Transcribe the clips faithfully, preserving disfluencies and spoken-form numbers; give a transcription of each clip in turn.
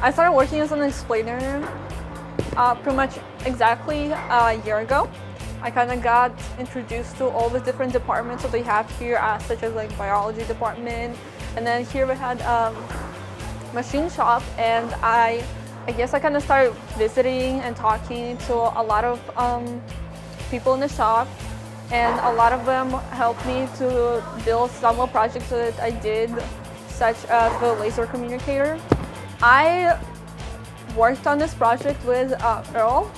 I started working as an explainer uh, pretty much exactly a year ago. I kind of got introduced to all the different departments that they have here, uh, such as like biology department, and then here we had a um, machine shop, and I, I guess I kind of started visiting and talking to a lot of um, people in the shop, and a lot of them helped me to build some of the projects that I did, such as the laser communicator. I worked on this project with uh, Earl.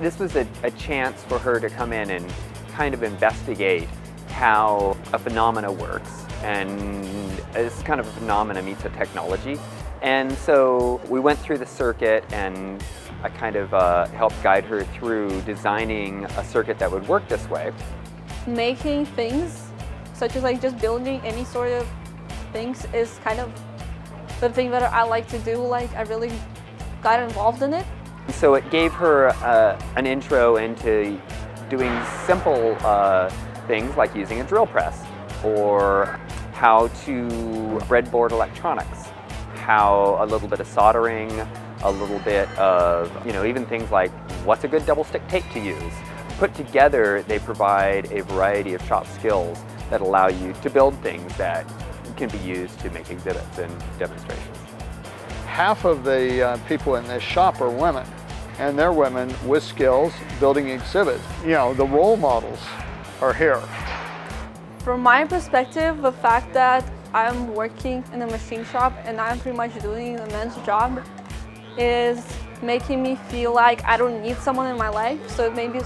This was a, a chance for her to come in and kind of investigate how a phenomena works, and it's kind of a phenomena meets a technology. And so we went through the circuit, and I kind of uh, helped guide her through designing a circuit that would work this way. Making things, such as like just building any sort of things, is kind of the thing that I like to do. Like, I really got involved in it. So it gave her uh, an intro into doing simple uh, things like using a drill press, or how to breadboard electronics, how a little bit of soldering, a little bit of, you know, even things like what's a good double stick tape to use. Put together, they provide a variety of shop skills that allow you to build things that can be used to make exhibits and demonstrations. Half of the uh, people in this shop are women, and they're women with skills building exhibits. You know, the role models are here. From my perspective, the fact that I'm working in a machine shop and I'm pretty much doing a man's job is making me feel like I don't need someone in my life, so it made me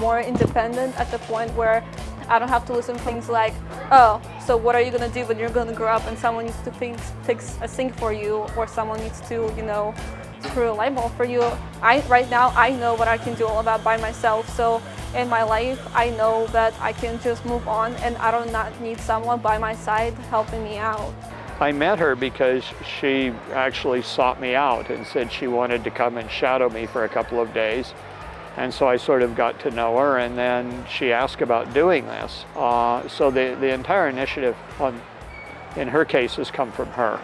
more independent at the point where I don't have to listen to things like, oh, so what are you going to do when you're going to grow up and someone needs to fix a sink for you, or someone needs to, you know, screw a light bulb for you. I, right now, I know what I can do all that by myself, so in my life, I know that I can just move on and I do not need someone by my side helping me out. I met her because she actually sought me out and said she wanted to come and shadow me for a couple of days. And so I sort of got to know her, and then she asked about doing this. Uh, so the, the entire initiative on, in her case has come from her.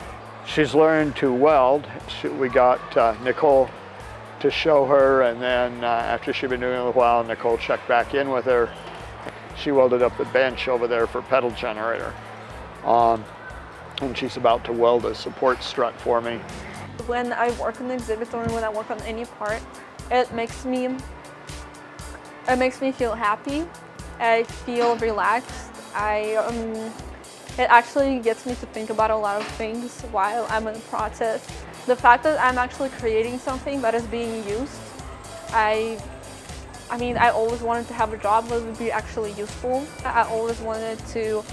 She's learned to weld. She, we got uh, Nicole to show her, and then uh, after she'd been doing it a while, Nicole checked back in with her. She welded up the bench over there for pedal generator. Um, and she's about to weld a support strut for me. When I work in the exhibit or when I work on any part, it makes me, it makes me feel happy. I feel relaxed. I, um, it actually gets me to think about a lot of things while I'm in the process. The fact that I'm actually creating something that is being used, I, I mean, I always wanted to have a job that would be actually useful. I always wanted to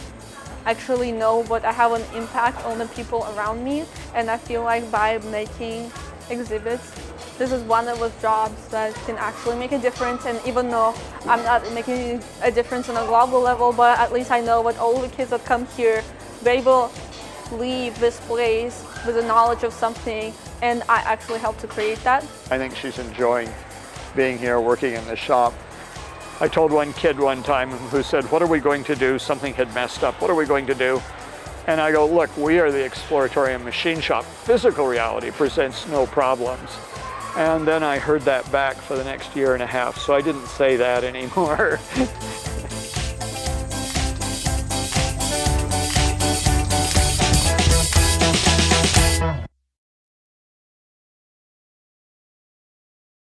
actually know what I have an impact on the people around me, and I feel like by making exhibits, this is one of those jobs that can actually make a difference. And even though I'm not making a difference on a global level, but at least I know that all the kids that come here, they will leave this place with the knowledge of something, and I actually helped to create that. I think she's enjoying being here, working in the shop. I told one kid one time who said, what are we going to do? Something had messed up. What are we going to do? And I go, look, we are the Exploratorium Machine Shop. Physical reality presents no problems. And then I heard that back for the next year and a half, so I didn't say that anymore.